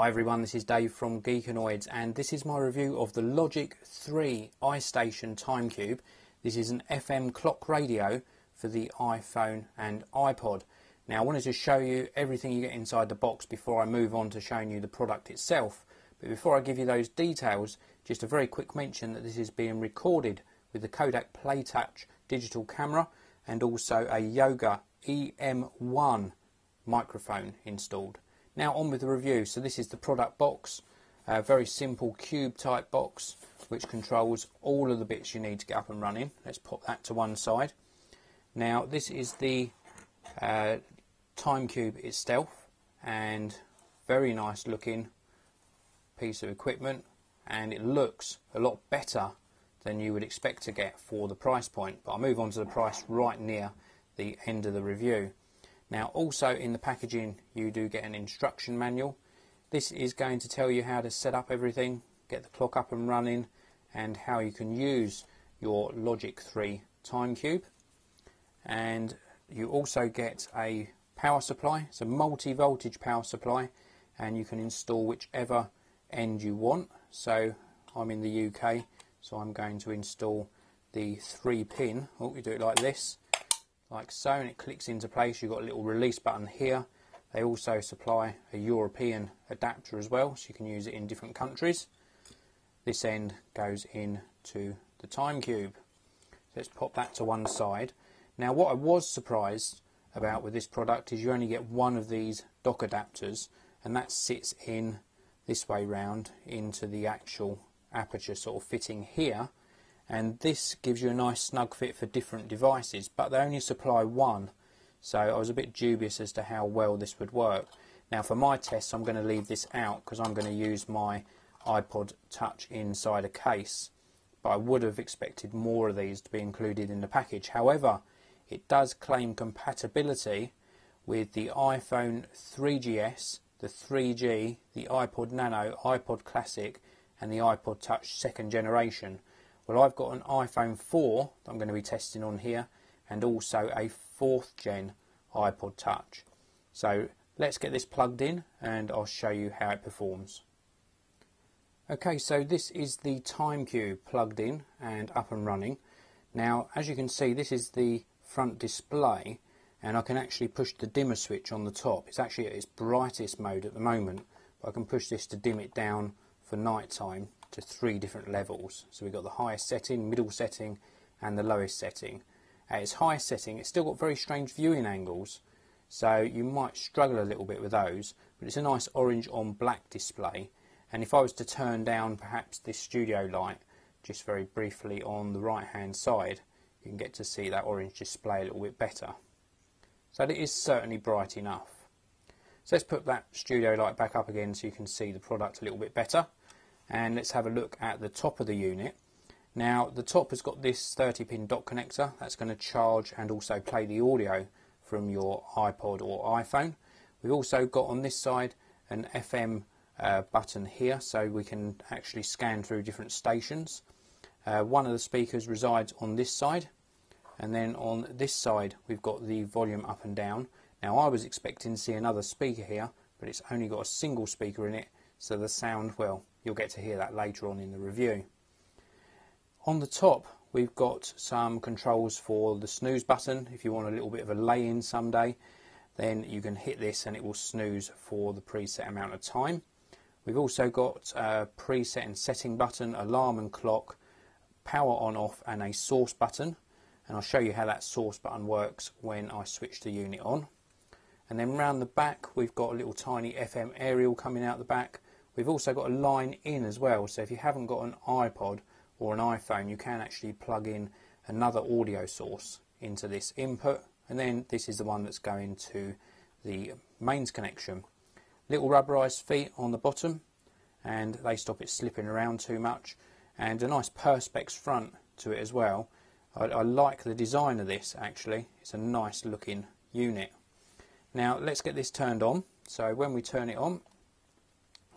Hi everyone, this is Dave from Geekanoids and this is my review of the Logic 3 iStation Time Cube. This is an FM clock radio for the iPhone and iPod. Now I wanted to show you everything you get inside the box before I move on to showing you the product itself. But before I give you those details, just a very quick mention that this is being recorded with the Kodak PlayTouch digital camera and also a Yoga EM1 microphone installed. Now on with the review. So this is the product box, a very simple cube type box which controls all of the bits you need to get up and running. Let's pop that to one side. Now this is the time cube itself, and very nice looking piece of equipment, and it looks a lot better than you would expect to get for the price point, but I'll move on to the price right near the end of the review. Now also in the packaging you do get an instruction manual. This is going to tell you how to set up everything, get the clock up and running, and how you can use your Logic 3 time cube. And you also get a power supply. It's a multi-voltage power supply, and you can install whichever end you want. So I'm in the UK, so I'm going to install the 3-pin. Oh, you do it like this. Like so, and it clicks into place. You've got a little release button here. They also supply a European adapter as well, so you can use it in different countries. This end goes into the time cube. Let's pop that to one side. Now what I was surprised about with this product is you only get one of these dock adapters, and that sits in this way round into the actual aperture sort of fitting here. And this gives you a nice snug fit for different devices, but they only supply one, so I was a bit dubious as to how well this would work. Now for my tests I'm going to leave this out because I'm going to use my iPod Touch inside a case, but I would have expected more of these to be included in the package. However, it does claim compatibility with the iPhone 3GS, the 3G, the iPod Nano, iPod Classic and the iPod Touch 2nd generation. Well, I've got an iPhone 4 that I'm going to be testing on here, and also a 4th gen iPod Touch. So let's get this plugged in and I'll show you how it performs. Okay, so this is the time cube plugged in and up and running. Now as you can see, this is the front display, and I can actually push the dimmer switch on the top. It's actually at its brightest mode at the moment, but I can push this to dim it down for night time to 3 different levels. So we've got the highest setting, middle setting and the lowest setting. At its highest setting it's still got very strange viewing angles, so you might struggle a little bit with those, but it's a nice orange on black display. And if I was to turn down perhaps this studio light just very briefly on the right hand side, you can get to see that orange display a little bit better. So it is certainly bright enough. So let's put that studio light back up again so you can see the product a little bit better. And let's have a look at the top of the unit. Now the top has got this 30-pin dock connector that's going to charge and also play the audio from your iPod or iPhone. We've also got on this side an FM button here, so we can actually scan through different stations. One of the speakers resides on this side, and then on this side we've got the volume up and down. Now I was expecting to see another speaker here, but it's only got a single speaker in it, so the sound, well, you'll get to hear that later on in the review. On the top we've got some controls for the snooze button. If you want a little bit of a lay-in someday, then you can hit this and it will snooze for the preset amount of time. We've also got a preset and setting button, alarm and clock, power on off and a source button, and I'll show you how that source button works when I switch the unit on. And then round the back we've got a little tiny FM aerial coming out the back. We've also got a line in as well, so if you haven't got an iPod or an iPhone you can actually plug in another audio source into this input, and then this is the one that's going to the mains connection. Little rubberized feet on the bottom, and they stop it slipping around too much, and a nice perspex front to it as well. I like the design of this actually, it's a nice looking unit. Now let's get this turned on. So when we turn it on,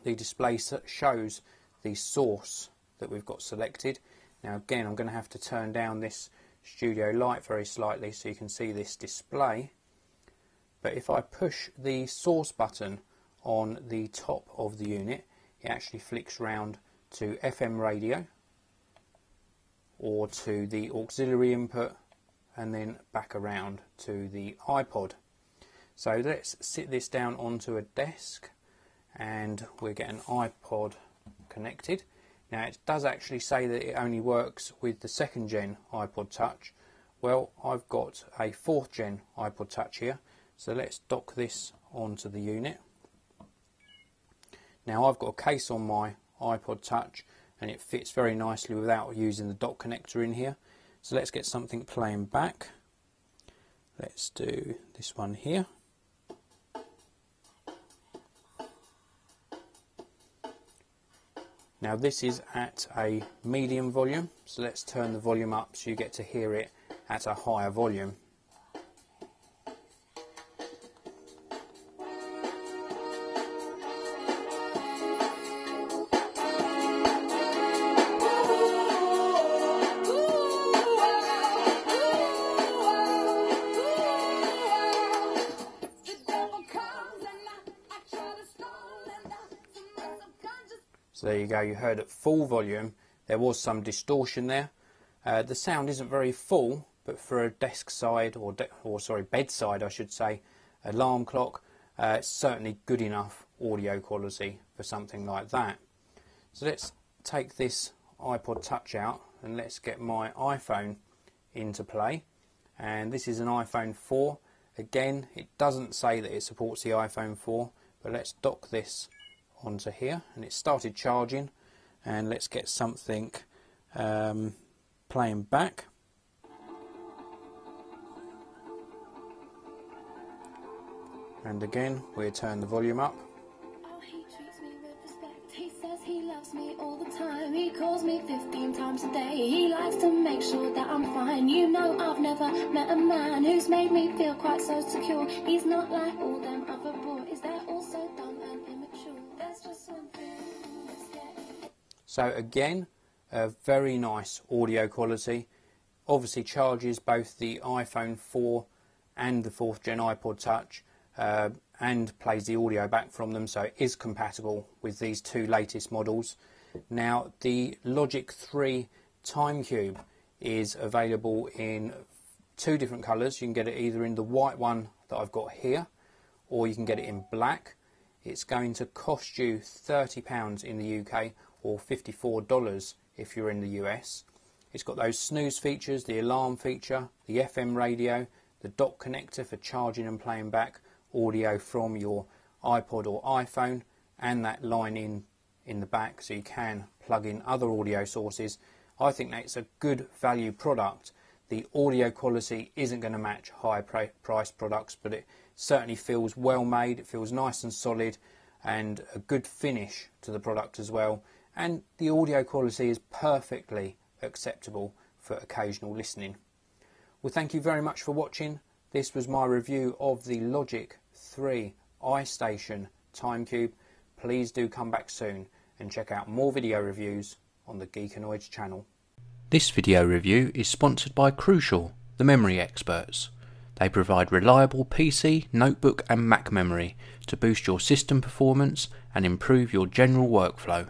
the display shows the source that we've got selected. Now again I'm going to have to turn down this studio light very slightly so you can see this display, but if I push the source button on the top of the unit, it actually flicks round to FM radio or to the auxiliary input and then back around to the iPod. So let's sit this down onto a desk and we'll get an iPod connected. Now it does actually say that it only works with the 2nd gen iPod Touch. Well, I've got a 4th gen iPod Touch here, so let's dock this onto the unit. Now I've got a case on my iPod Touch and it fits very nicely without using the dock connector in here. So let's get something playing back. Let's do this one here. Now this is at a medium volume, so let's turn the volume up so you get to hear it at a higher volume. So there you go, you heard at full volume, there was some distortion there. The sound isn't very full, but for a desk side, or sorry, bedside I should say, alarm clock, it's certainly good enough audio quality for something like that. So let's take this iPod Touch out and let's get my iPhone into play. And this is an iPhone 4. Again, it doesn't say that it supports the iPhone 4, but let's dock this onto here and it started charging, and let's get something playing back. And again we'll turn the volume up. Oh, he treats me with respect. He says he loves me all the time. He calls me 15 times a day. He likes to make sure that I'm fine. You know, I've never met a man who's made me feel quite so secure. He's not like all them other boys. They're all so dumb and immature. So again, a very nice audio quality. Obviously charges both the iPhone 4 and the 4th gen iPod Touch and plays the audio back from them, so it is compatible with these two latest models. Now the Logic 3 Time Cube is available in two different colours. You can get it either in the white one that I've got here, or you can get it in black. It's going to cost you £30 in the UK or $54 if you're in the US. It's got those snooze features, the alarm feature, the FM radio, the dock connector for charging and playing back audio from your iPod or iPhone, and that line in the back so you can plug in other audio sources. I think that's a good value product. The audio quality isn't going to match high priced products, but it certainly feels well made, it feels nice and solid, and a good finish to the product as well. And the audio quality is perfectly acceptable for occasional listening. Well, thank you very much for watching. This was my review of the Logic 3 iStation Time Cube. Please do come back soon and check out more video reviews on the Geekanoids channel. This video review is sponsored by Crucial, the memory experts. They provide reliable PC, notebook and Mac memory to boost your system performance and improve your general workflow.